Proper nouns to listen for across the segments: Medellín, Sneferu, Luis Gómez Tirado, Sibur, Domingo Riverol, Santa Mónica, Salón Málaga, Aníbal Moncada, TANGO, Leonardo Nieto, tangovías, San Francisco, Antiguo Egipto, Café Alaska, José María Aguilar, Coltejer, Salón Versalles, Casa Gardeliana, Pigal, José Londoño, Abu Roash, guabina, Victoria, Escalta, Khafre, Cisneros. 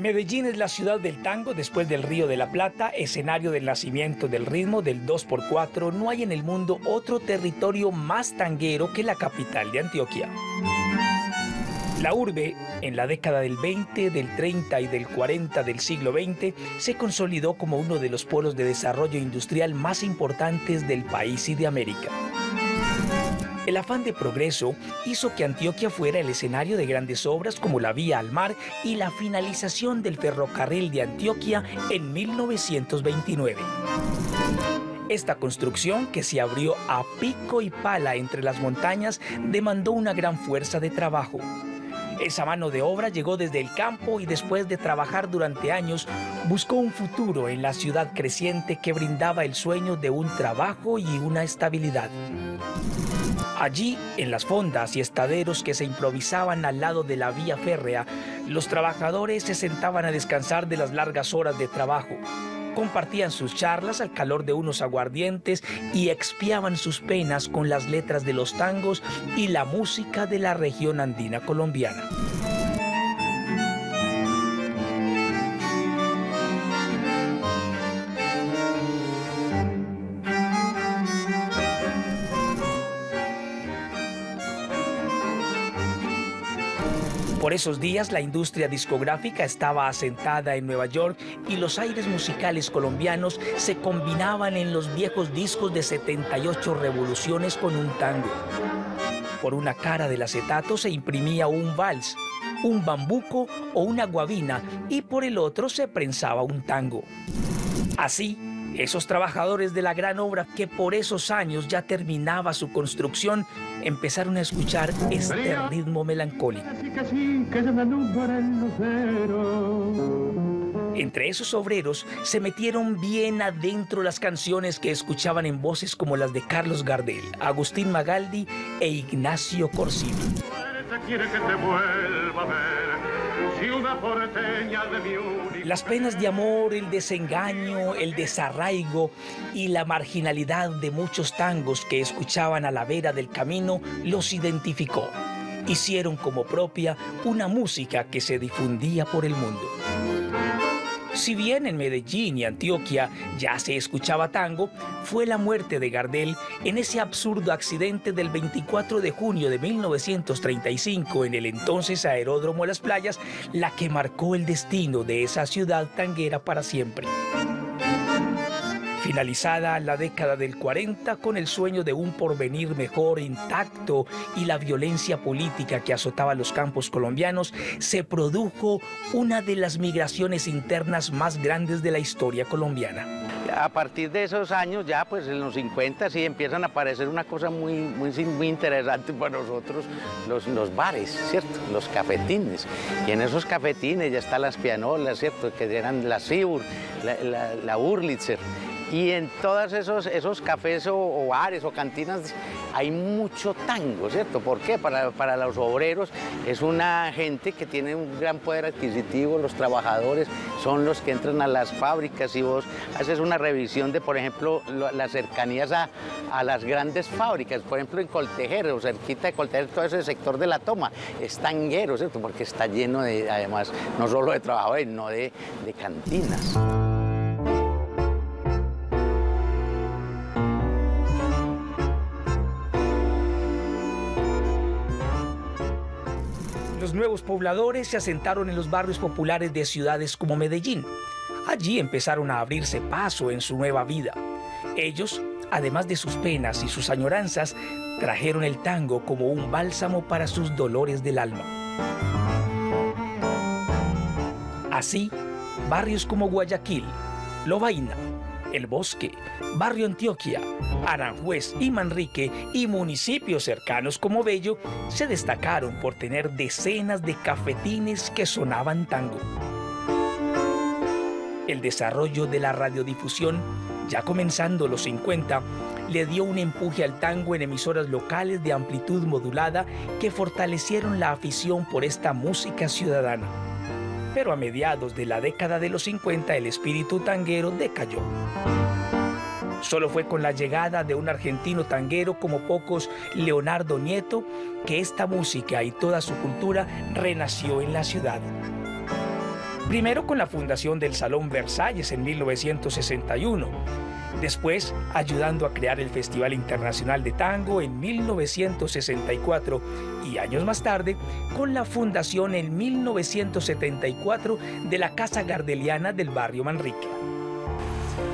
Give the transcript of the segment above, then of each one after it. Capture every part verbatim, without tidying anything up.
Medellín es la ciudad del tango después del Río de la Plata, escenario del nacimiento del ritmo del dos por cuatro. No hay en el mundo otro territorio más tanguero que la capital de Antioquia. La urbe, en la década del veinte, del treinta y del cuarenta del siglo veinte, se consolidó como uno de los polos de desarrollo industrial más importantes del país y de América. El afán de progreso hizo que Antioquia fuera el escenario de grandes obras como la Vía al Mar y la finalización del ferrocarril de Antioquia en mil novecientos veintinueve. Esta construcción, que se abrió a pico y pala entre las montañas, demandó una gran fuerza de trabajo. Esa mano de obra llegó desde el campo y, después de trabajar durante años, buscó un futuro en la ciudad creciente que brindaba el sueño de un trabajo y una estabilidad. Allí, en las fondas y estaderos que se improvisaban al lado de la vía férrea, los trabajadores se sentaban a descansar de las largas horas de trabajo. Compartían sus charlas al calor de unos aguardientes y expiaban sus penas con las letras de los tangos y la música de la región andina colombiana. Por esos días, la industria discográfica estaba asentada en Nueva York y los aires musicales colombianos se combinaban en los viejos discos de setenta y ocho revoluciones con un tango. Por una cara del acetato se imprimía un vals, un bambuco o una guabina, y por el otro se prensaba un tango. Así, esos trabajadores de la gran obra, que por esos años ya terminaba su construcción, empezaron a escuchar este ritmo melancólico. Entre esos obreros se metieron bien adentro las canciones que escuchaban en voces como las de Carlos Gardel, Agustín Magaldi e Ignacio Corsini. Las penas de amor, el desengaño, el desarraigo y la marginalidad de muchos tangos que escuchaban a la vera del camino los identificó. Hicieron como propia una música que se difundía por el mundo. Si bien en Medellín y Antioquia ya se escuchaba tango, fue la muerte de Gardel en ese absurdo accidente del veinticuatro de junio de mil novecientos treinta y cinco en el entonces aeródromo Las Playas la que marcó el destino de esa ciudad tanguera para siempre. Finalizada la década del cuarenta con el sueño de un porvenir mejor intacto y la violencia política que azotaba los campos colombianos, se produjo una de las migraciones internas más grandes de la historia colombiana. A partir de esos años, ya pues en los cincuenta, sí empiezan a aparecer una cosa muy, muy, muy interesante para nosotros, los, los bares, ¿cierto? Los cafetines. Y en esos cafetines ya están las pianolas, ¿cierto? Que eran la Sibur, la, la, la Urlitzer. Y en todos esos, esos cafés o, o bares o cantinas hay mucho tango, ¿cierto? ¿Por qué? Para, para los obreros es una gente que tiene un gran poder adquisitivo, los trabajadores son los que entran a las fábricas y vos haces una revisión de, por ejemplo, lo, las cercanías a, a las grandes fábricas. Por ejemplo, en Coltejer, o cerquita de Coltejer, todo ese sector de La Toma es tanguero, ¿cierto? Porque está lleno de, además, no solo de trabajadores, sino de, de cantinas. Los nuevos pobladores se asentaron en los barrios populares de ciudades como Medellín. Allí empezaron a abrirse paso en su nueva vida. Ellos, además de sus penas y sus añoranzas, trajeron el tango como un bálsamo para sus dolores del alma. Así, barrios como Guayaquil, Lovaina, El Bosque, Barrio Antioquia, Aranjuez y Manrique y municipios cercanos como Bello se destacaron por tener decenas de cafetines que sonaban tango. El desarrollo de la radiodifusión, ya comenzando los cincuenta, le dio un empuje al tango en emisoras locales de amplitud modulada que fortalecieron la afición por esta música ciudadana. pero a mediados de la década de los cincuenta el espíritu tanguero decayó. Solo fue con la llegada de un argentino tanguero como pocos, Leonardo Nieto, que esta música y toda su cultura renació en la ciudad. Primero con la fundación del Salón Versalles en mil novecientos sesenta y uno, después ayudando a crear el Festival Internacional de Tango en mil novecientos sesenta y cuatro y años más tarde con la fundación en mil novecientos setenta y cuatro de la Casa Gardeliana del barrio Manrique.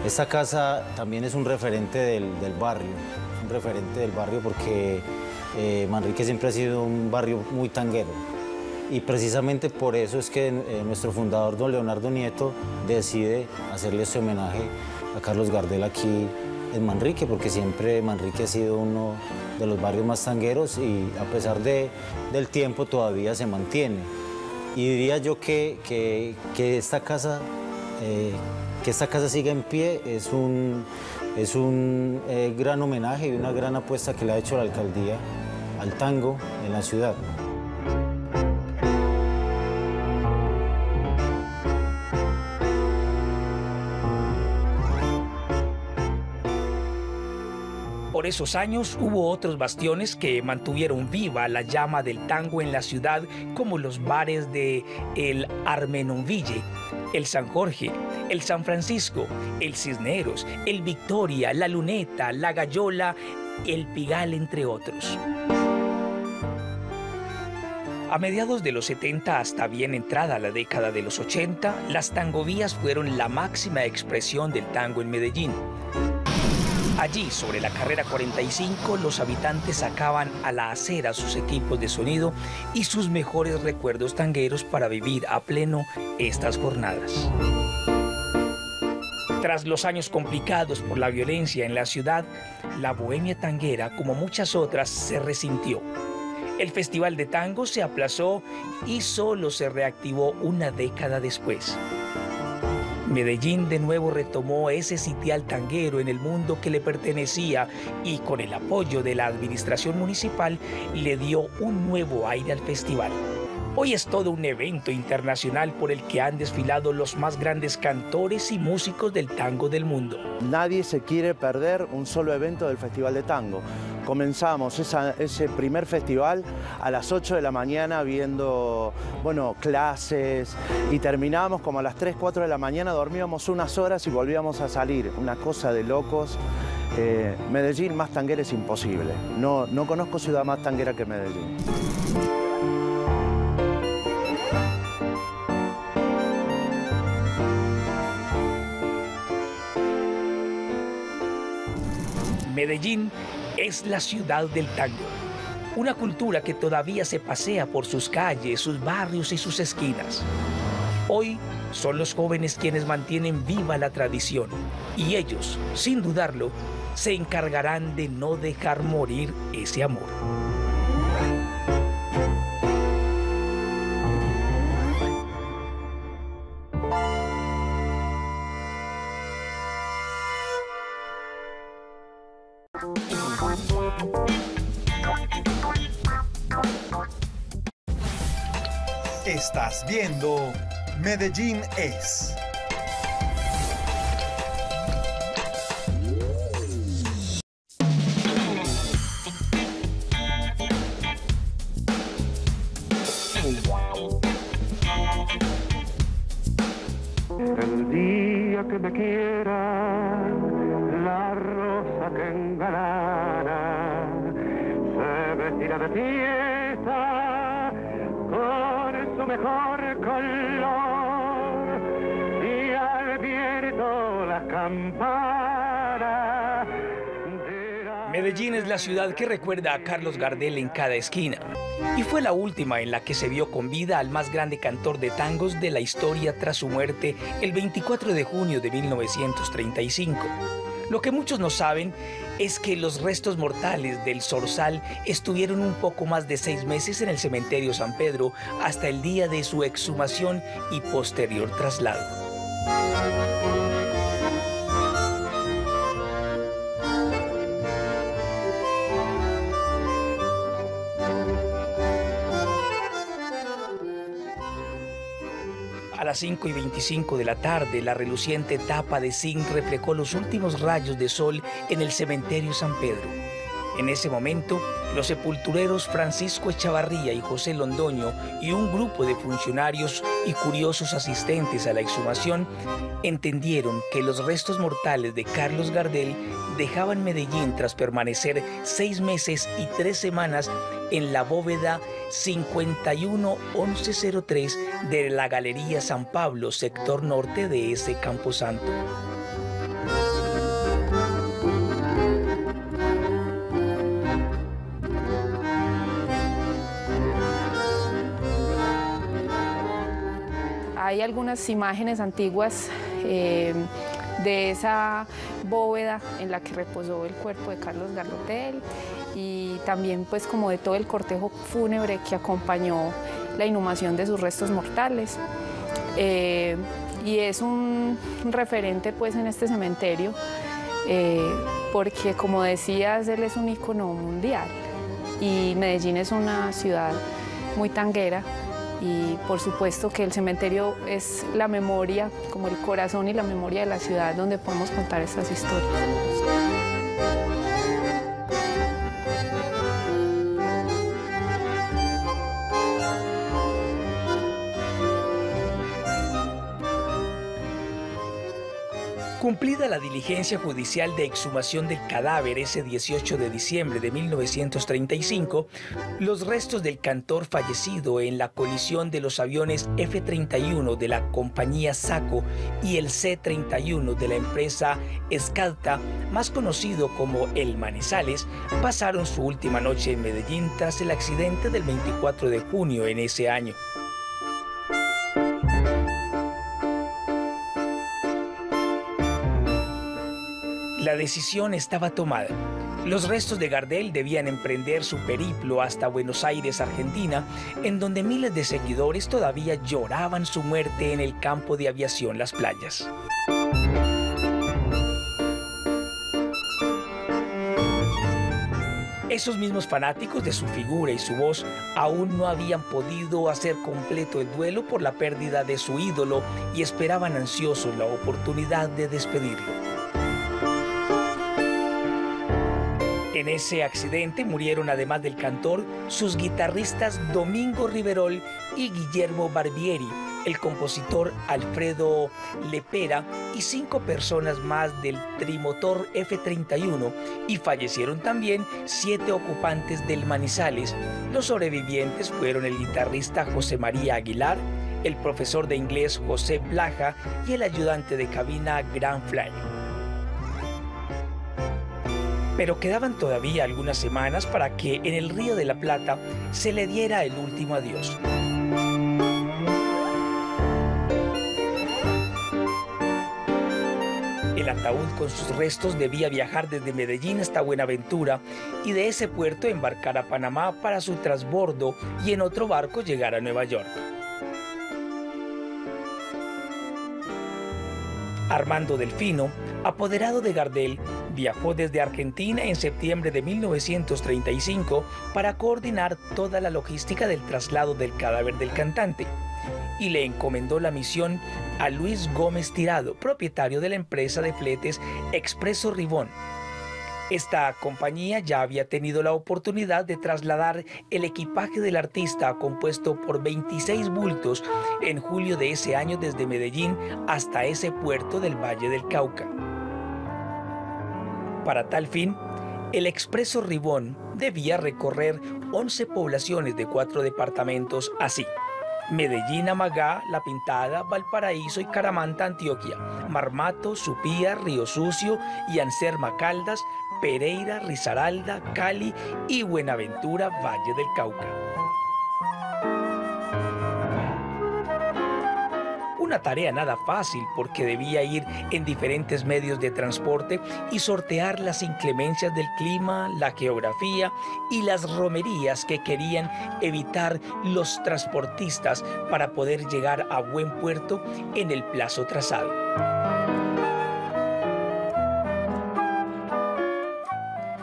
Esta casa también es un referente del, del barrio, un referente del barrio porque eh, Manrique siempre ha sido un barrio muy tanguero. Y precisamente por eso es que eh, nuestro fundador, don Leonardo Nieto, decide hacerle este homenaje a Carlos Gardel aquí en Manrique, porque siempre Manrique ha sido uno de los barrios más tangueros y a pesar de, del tiempo todavía se mantiene. Y diría yo que, que, que, esta, casa, eh, que esta casa siga en pie es un, es un eh, gran homenaje y una gran apuesta que le ha hecho la alcaldía al tango en la ciudad. Por esos años hubo otros bastiones que mantuvieron viva la llama del tango en la ciudad, como los bares de el Armenonville, el San Jorge, el San Francisco, el Cisneros, el Victoria, la Luneta, la Gayola, el Pigal, entre otros. A mediados de los setenta hasta bien entrada la década de los ochenta, las tangovías fueron la máxima expresión del tango en Medellín. Allí, sobre la carrera cuarenta y cinco, los habitantes sacaban a la acera sus equipos de sonido y sus mejores recuerdos tangueros para vivir a pleno estas jornadas. Tras los años complicados por la violencia en la ciudad, la bohemia tanguera, como muchas otras, se resintió. El Festival de Tango se aplazó y solo se reactivó una década después. Medellín de nuevo retomó ese sitial tanguero en el mundo que le pertenecía y con el apoyo de la administración municipal le dio un nuevo aire al festival. Hoy es todo un evento internacional por el que han desfilado los más grandes cantores y músicos del tango del mundo. Nadie se quiere perder un solo evento del Festival de Tango. Comenzamos esa, ese primer festival a las ocho de la mañana viendo, bueno, clases y terminamos como a las tres, cuatro de la mañana, dormíamos unas horas y volvíamos a salir. Una cosa de locos. Eh, Medellín más tanguera es imposible. No, no conozco ciudad más tanguera que Medellín. Medellín es la ciudad del tango, una cultura que todavía se pasea por sus calles, sus barrios y sus esquinas. Hoy son los jóvenes quienes mantienen viva la tradición y ellos, sin dudarlo, se encargarán de no dejar morir ese amor. Estás viendo Medellín es. El día que me quiera, la rosa que engalana, se vestirá de fiesta con su mejor color y al viento la campana. Medellín es la ciudad que recuerda a Carlos Gardel en cada esquina y fue la última en la que se vio con vida al más grande cantor de tangos de la historia tras su muerte el veinticuatro de junio de mil novecientos treinta y cinco. Lo que muchos no saben es que los restos mortales del zorzal estuvieron un poco más de seis meses en el cementerio San Pedro hasta el día de su exhumación y posterior traslado. A las cinco y veinticinco de la tarde, la reluciente tapa de zinc reflejó los últimos rayos de sol en el cementerio San Pedro. En ese momento, los sepultureros Francisco Echavarría y José Londoño y un grupo de funcionarios y curiosos asistentes a la exhumación entendieron que los restos mortales de Carlos Gardel dejaban Medellín tras permanecer seis meses y tres semanas en la bóveda cincuenta y uno mil ciento tres de la Galería San Pablo, sector norte de ese camposanto. Hay algunas imágenes antiguas eh, de esa bóveda en la que reposó el cuerpo de Carlos Gardel y también pues como de todo el cortejo fúnebre que acompañó la inhumación de sus restos mortales. Eh, y es un referente pues en este cementerio eh, porque, como decías, él es un ícono mundial y Medellín es una ciudad muy tanguera. Y por supuesto que el cementerio es la memoria, como el corazón y la memoria de la ciudad donde podemos contar estas historias. Cumplida la diligencia judicial de exhumación del cadáver ese dieciocho de diciembre de mil novecientos treinta y cinco, los restos del cantor fallecido en la colisión de los aviones F treinta y uno de la compañía Saco y el C treinta y uno de la empresa Escalta, más conocido como El Manizales, pasaron su última noche en Medellín tras el accidente del veinticuatro de junio en ese año. La decisión estaba tomada. Los restos de Gardel debían emprender su periplo hasta Buenos Aires, Argentina, en donde miles de seguidores todavía lloraban su muerte en el campo de aviación Las Playas. Esos mismos fanáticos de su figura y su voz aún no habían podido hacer completo el duelo por la pérdida de su ídolo y esperaban ansiosos la oportunidad de despedirlo. En ese accidente murieron, además del cantor, sus guitarristas Domingo Riverol y Guillermo Barbieri, el compositor Alfredo Lepera y cinco personas más del trimotor F treinta y uno, y fallecieron también siete ocupantes del Manizales. Los sobrevivientes fueron el guitarrista José María Aguilar, el profesor de inglés José Plaja y el ayudante de cabina Gran Flair. Pero quedaban todavía algunas semanas para que en el Río de la Plata se le diera el último adiós. El ataúd con sus restos debía viajar desde Medellín hasta Buenaventura y de ese puerto embarcar a Panamá para su transbordo y en otro barco llegar a Nueva York. Armando Delfino, apoderado de Gardel, viajó desde Argentina en septiembre de mil novecientos treinta y cinco para coordinar toda la logística del traslado del cadáver del cantante y le encomendó la misión a Luis Gómez Tirado, propietario de la empresa de fletes Expreso Ribón. Esta compañía ya había tenido la oportunidad de trasladar el equipaje del artista compuesto por veintiséis bultos en julio de ese año desde Medellín hasta ese puerto del Valle del Cauca. Para tal fin, el Expreso Ribón debía recorrer once poblaciones de cuatro departamentos así: Medellín, Amagá, La Pintada, Valparaíso y Caramanta, Antioquia, Marmato, Supía, Río Sucio y Anserma, Caldas, Pereira, Risaralda, Cali y Buenaventura, Valle del Cauca. Una tarea nada fácil porque debía ir en diferentes medios de transporte y sortear las inclemencias del clima, la geografía y las romerías que querían evitar los transportistas para poder llegar a buen puerto en el plazo trazado.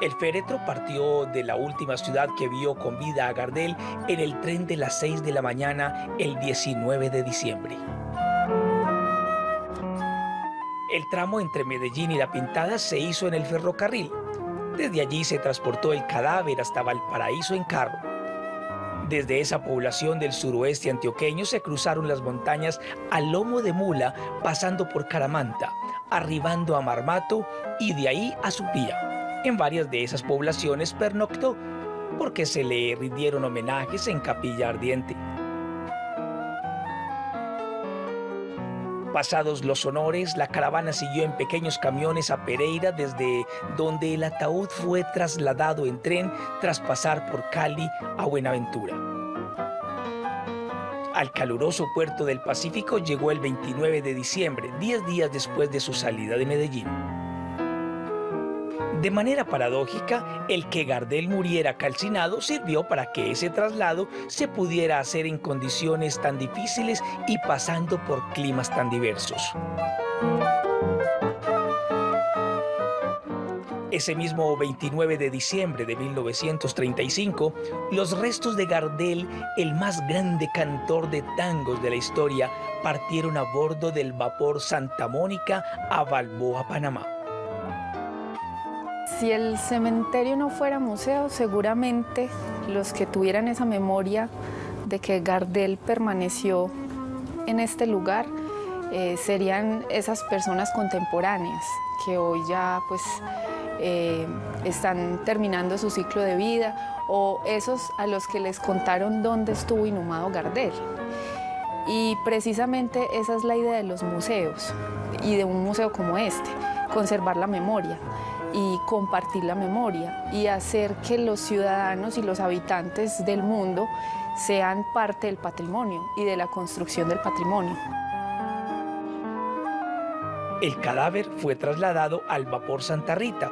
El féretro partió de la última ciudad que vio con vida a Gardel en el tren de las seis de la mañana el diecinueve de diciembre. El tramo entre Medellín y La Pintada se hizo en el ferrocarril. Desde allí se transportó el cadáver hasta Valparaíso en carro. Desde esa población del suroeste antioqueño se cruzaron las montañas a lomo de mula, pasando por Caramanta, arribando a Marmato y de ahí a Supía. En varias de esas poblaciones pernoctó, porque se le rindieron homenajes en Capilla Ardiente. Pasados los honores, la caravana siguió en pequeños camiones a Pereira, desde donde el ataúd fue trasladado en tren tras pasar por Cali a Buenaventura. Al caluroso puerto del Pacífico llegó el veintinueve de diciembre, diez días después de su salida de Medellín. De manera paradójica, el que Gardel muriera calcinado sirvió para que ese traslado se pudiera hacer en condiciones tan difíciles y pasando por climas tan diversos. Ese mismo veintinueve de diciembre de mil novecientos treinta y cinco, los restos de Gardel, el más grande cantor de tangos de la historia, partieron a bordo del vapor Santa Mónica a Balboa, Panamá. Si el cementerio no fuera museo, seguramente los que tuvieran esa memoria de que Gardel permaneció en este lugar eh, serían esas personas contemporáneas que hoy ya pues, eh, están terminando su ciclo de vida, o esos a los que les contaron dónde estuvo inhumado Gardel. Y precisamente esa es la idea de los museos y de un museo como este, conservar la memoria y compartir la memoria y hacer que los ciudadanos y los habitantes del mundo sean parte del patrimonio y de la construcción del patrimonio. El cadáver fue trasladado al vapor Santa Rita,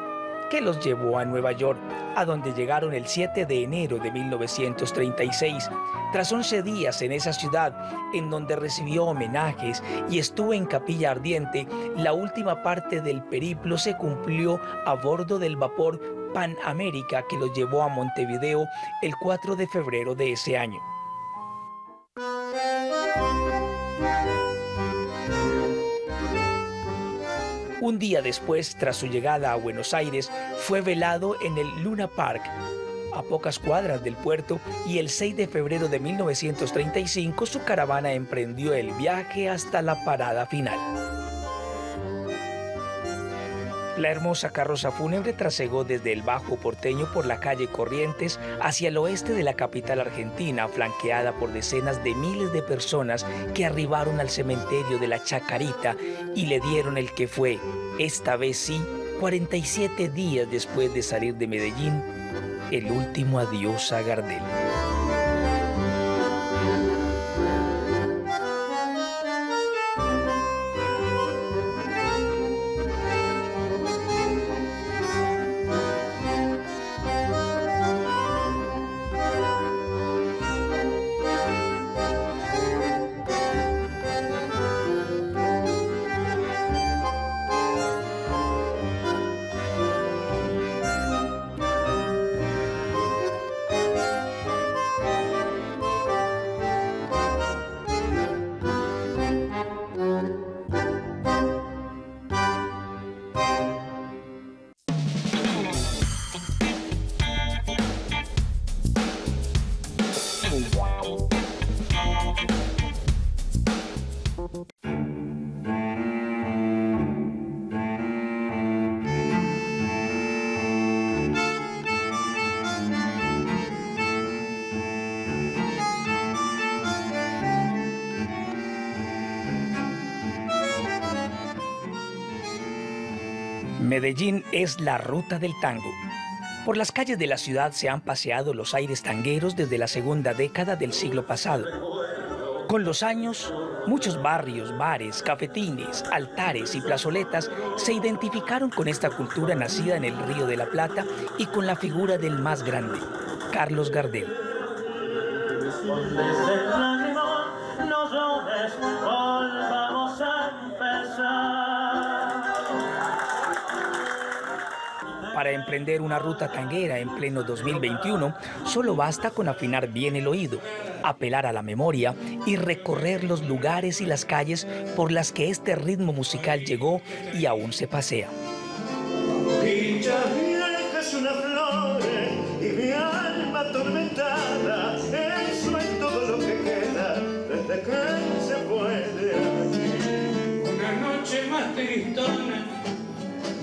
que los llevó a Nueva York, a donde llegaron el siete de enero de mil novecientos treinta y seis, tras once días en esa ciudad, en donde recibió homenajes y estuvo en Capilla Ardiente. La última parte del periplo se cumplió a bordo del vapor Panamérica, que lo llevó a Montevideo el cuatro de febrero de ese año. Un día después, tras su llegada a Buenos Aires, fue velado en el Luna Park, a pocas cuadras del puerto, y el seis de febrero de mil novecientos treinta y cinco su caravana emprendió el viaje hasta la parada final. La hermosa carroza fúnebre trasegó desde el Bajo Porteño por la calle Corrientes hacia el oeste de la capital argentina, flanqueada por decenas de miles de personas que arribaron al cementerio de la Chacarita y le dieron el que fue, esta vez sí, cuarenta y siete días después de salir de Medellín, el último adiós a Gardel. Medellín es la ruta del tango. Por las calles de la ciudad se han paseado los aires tangueros desde la segunda década del siglo pasado. Con los años, muchos barrios, bares, cafetines, altares y plazoletas se identificaron con esta cultura nacida en el Río de la Plata y con la figura del más grande, Carlos Gardel. Para emprender una ruta tanguera en pleno dos mil veintiuno, solo basta con afinar bien el oído, apelar a la memoria y recorrer los lugares y las calles por las que este ritmo musical llegó y aún se pasea.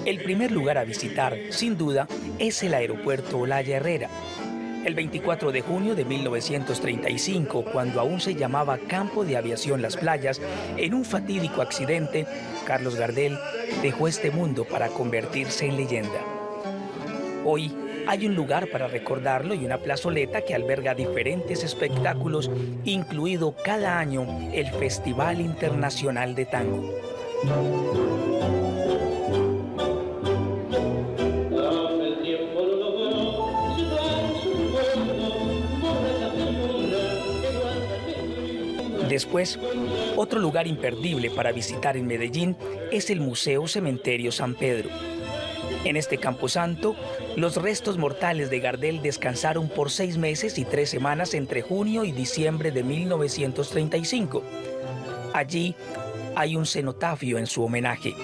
El primer lugar a visitar, sin duda, es el aeropuerto Olaya Herrera. El veinticuatro de junio de mil novecientos treinta y cinco, cuando aún se llamaba Campo de Aviación Las Playas, en un fatídico accidente, Carlos Gardel dejó este mundo para convertirse en leyenda. Hoy hay un lugar para recordarlo y una plazoleta que alberga diferentes espectáculos, incluido cada año el Festival Internacional de Tango. Después, otro lugar imperdible para visitar en Medellín es el Museo Cementerio San Pedro. En este camposanto, los restos mortales de Gardel descansaron por seis meses y tres semanas entre junio y diciembre de mil novecientos treinta y cinco. Allí hay un cenotafio en su homenaje.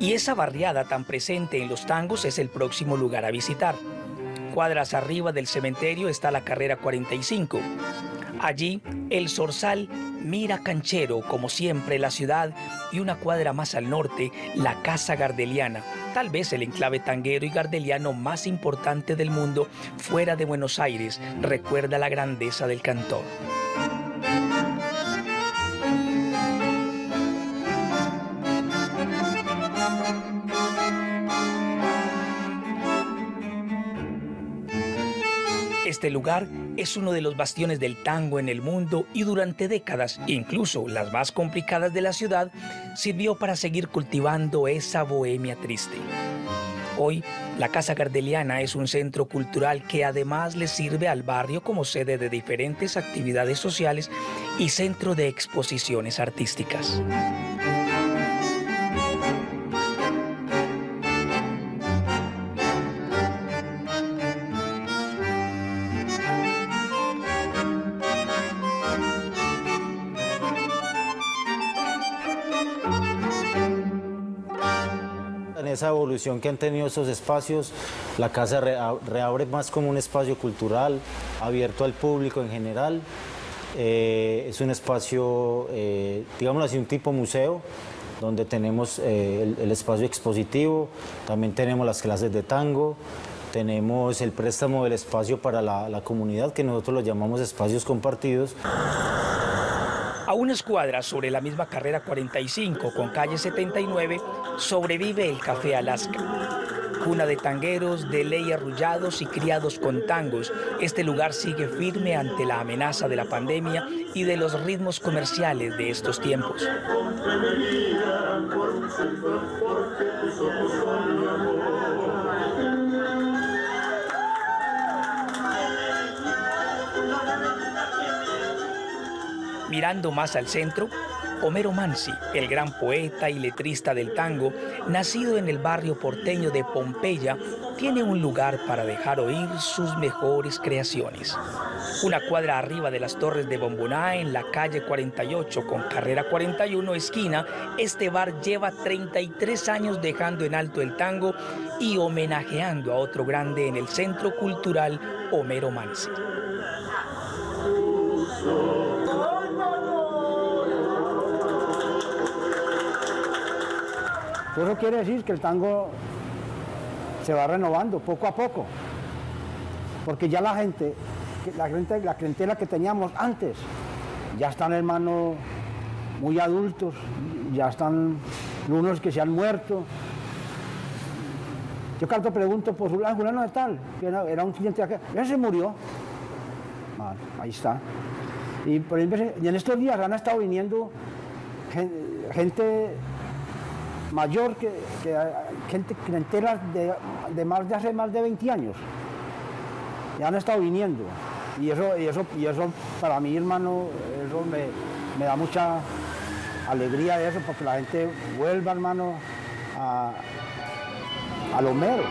Y esa barriada tan presente en los tangos es el próximo lugar a visitar. Cuadras arriba del cementerio está la carrera cuarenta y cinco. Allí, el zorzal mira canchero, como siempre, la ciudad, y una cuadra más al norte, la Casa Gardeliana, tal vez el enclave tanguero y gardeliano más importante del mundo fuera de Buenos Aires, recuerda la grandeza del cantor. Este lugar es uno de los bastiones del tango en el mundo y durante décadas, incluso las más complicadas de la ciudad, sirvió para seguir cultivando esa bohemia triste. Hoy, la Casa Gardeliana es un centro cultural que además le sirve al barrio como sede de diferentes actividades sociales y centro de exposiciones artísticas. Esa evolución que han tenido esos espacios, la casa reabre más como un espacio cultural, abierto al público en general. Eh, es un espacio, eh, digámoslo así, un tipo museo, donde tenemos eh, el, el espacio expositivo, también tenemos las clases de tango, tenemos el préstamo del espacio para la, la comunidad, que nosotros lo llamamos espacios compartidos. A unas cuadras sobre la misma carrera cuarenta y cinco con calle setenta y nueve sobrevive el Café Alaska. Cuna de tangueros, de ley arrullados y criados con tangos, este lugar sigue firme ante la amenaza de la pandemia y de los ritmos comerciales de estos tiempos. Mirando más al centro, Homero Manzi, el gran poeta y letrista del tango, nacido en el barrio porteño de Pompeya, tiene un lugar para dejar oír sus mejores creaciones. Una cuadra arriba de las Torres de Bomboná, en la calle cuarenta y ocho con carrera cuarenta y uno esquina, este bar lleva treinta y tres años dejando en alto el tango y homenajeando a otro grande en el centro cultural, Homero Manzi. Eso quiere decir que el tango se va renovando poco a poco, porque ya la gente, la, gente, la clientela que teníamos antes, ya están hermanos muy adultos, ya están unos que se han muerto. Yo cada vez pregunto por fulano, fulano de tal, que era, era un cliente de acá, él se murió, vale, ahí está. Y, por ejemplo, y en estos días han estado viniendo gente mayor que, que gente clientela de, de, más, de hace más de veinte años. Ya han estado viniendo. Y eso, y eso, y eso para mí, hermano, eso me, me da mucha alegría eso, porque la gente vuelva, hermano, a, al Homero.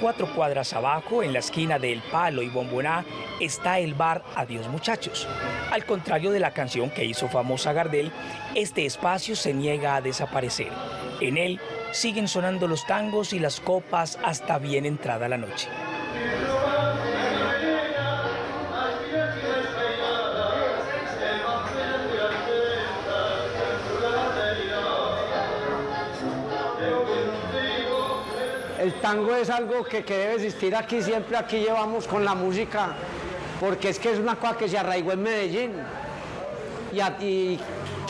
Cuatro cuadras abajo, en la esquina de El Palo y Bomboná, está el bar Adiós Muchachos. Al contrario de la canción que hizo famosa Gardel, este espacio se niega a desaparecer. En él siguen sonando los tangos y las copas hasta bien entrada la noche. El tango es algo que, que debe existir aquí siempre, aquí llevamos con la música, porque es que es una cosa que se arraigó en Medellín. Y, a, y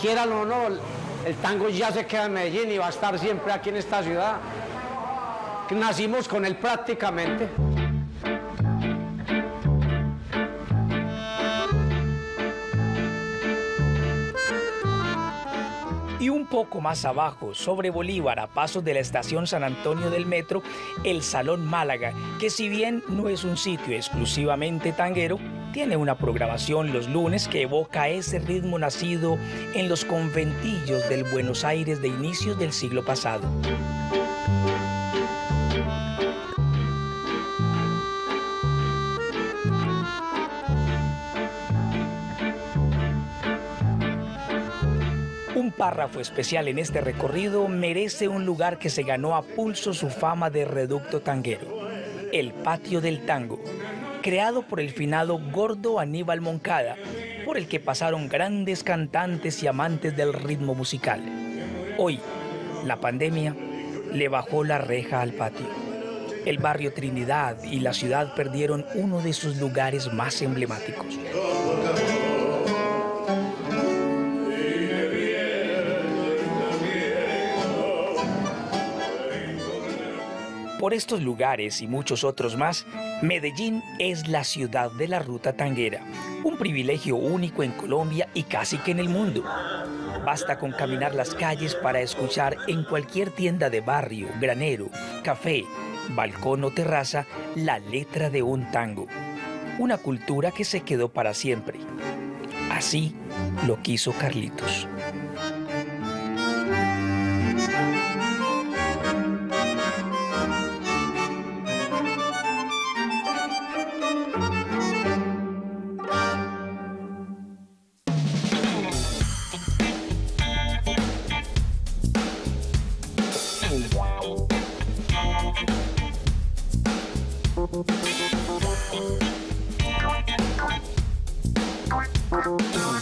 quieran o no, el tango ya se queda en Medellín y va a estar siempre aquí en esta ciudad. Nacimos con él prácticamente. Y un poco más abajo, sobre Bolívar, a pasos de la estación San Antonio del Metro, el Salón Málaga, que si bien no es un sitio exclusivamente tanguero, tiene una programación los lunes que evoca ese ritmo nacido en los conventillos del Buenos Aires de inicios del siglo pasado. Párrafo especial en este recorrido merece un lugar que se ganó a pulso su fama de reducto tanguero, el Patio del Tango, creado por el finado Gordo Aníbal Moncada, por el que pasaron grandes cantantes y amantes del ritmo musical. Hoy, la pandemia le bajó la reja al patio. El barrio Trinidad y la ciudad perdieron uno de sus lugares más emblemáticos. Por estos lugares y muchos otros más, Medellín es la ciudad de la ruta tanguera, un privilegio único en Colombia y casi que en el mundo. Basta con caminar las calles para escuchar en cualquier tienda de barrio, granero, café, balcón o terraza la letra de un tango, una cultura que se quedó para siempre. Así lo quiso Carlitos. Thank you.